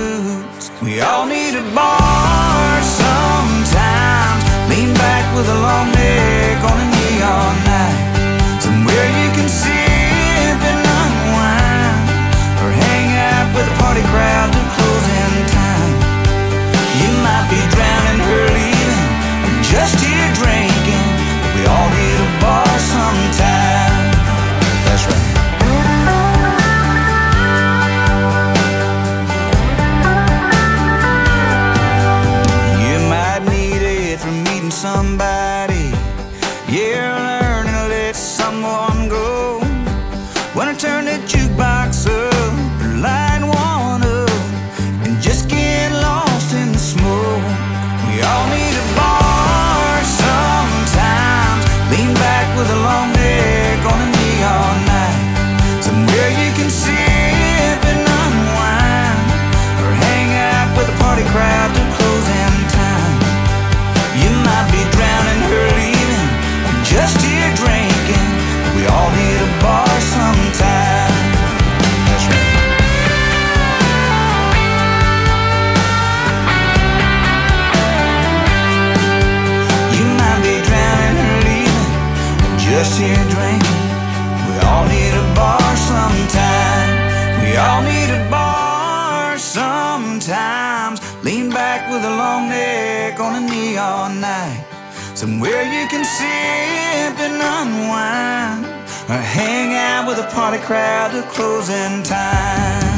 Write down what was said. blues. We all need a bar sometimes. Lean back with a long neck on a neon night. Somewhere you can sip and unwind, or hang out with a party crowd to closing time. You might be drowning her leaving, or just here drinking, but we all need a bar sometime. That's right. Somebody, yeah, learning to let someone go. When I turn the jukebox up, line one up, and just get lost in the smoke. We all need a bar sometimes. Lean back with a long neck on a neon night. Somewhere you can sip and unwind, or hang out with a party crowd to close in time. You might be drowning, her leaving, or just here drinking. We all need a bar sometime. That's right. You might be drowning, her leaving, or just here drinking. We all need a bar sometime. We all need a bar sometimes. Lean back with a long neck on a neon night. Somewhere you can sip and unwind, or hang out with a party crowd at closing time.